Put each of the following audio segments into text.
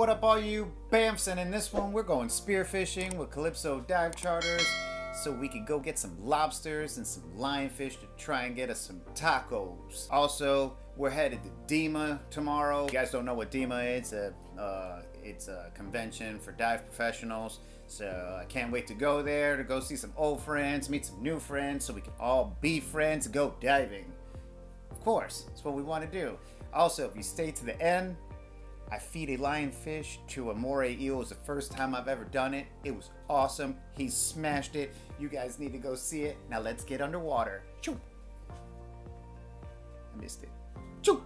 What up all you BAMFs, and in this one we're going spearfishing with Calypso dive charters so we can go get some lobsters and some lionfish to try and get us some tacos. Also, we're headed to DEMA tomorrow. If you guys don't know what DEMA is, it's a convention for dive professionals. So I can't wait to go there, to go see some old friends, meet some new friends so we can all be friends and go diving. Of course, that's what we want to do. Also, if you stay to the end, I feed a lionfish to a Moray eel. It was the first time I've ever done it. It was awesome. He smashed it. You guys need to go see it. Now let's get underwater. Choo! I missed it. Choo!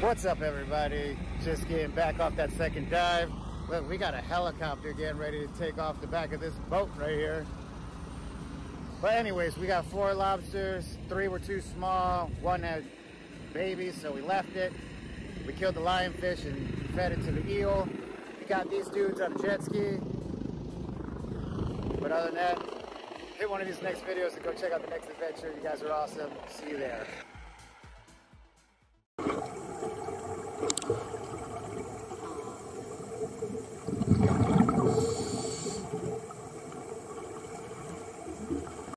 What's up everybody, just getting back off that second dive. Look, we got a helicopter getting ready to take off the back of this boat right here. But anyways, we got 4 lobsters, 3 were too small, 1 had babies, so we left it. We killed the lionfish and fed it to the eel. We got these dudes on a jet ski. But other than that, hit one of these next videos and go check out the next adventure. You guys are awesome, see you there.